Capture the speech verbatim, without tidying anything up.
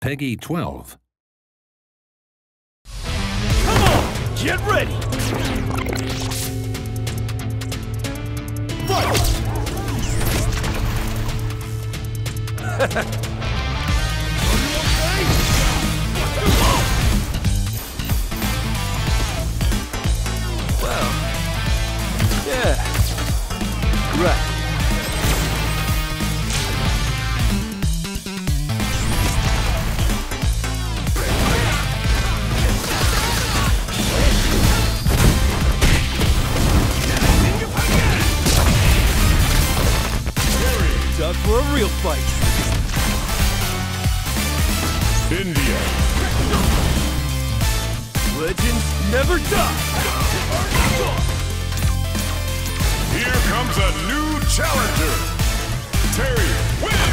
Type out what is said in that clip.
Peggy twelve. Come on! Get ready! Fight! For a real fight. India. Legends never die. Here comes a new challenger. Terry wins.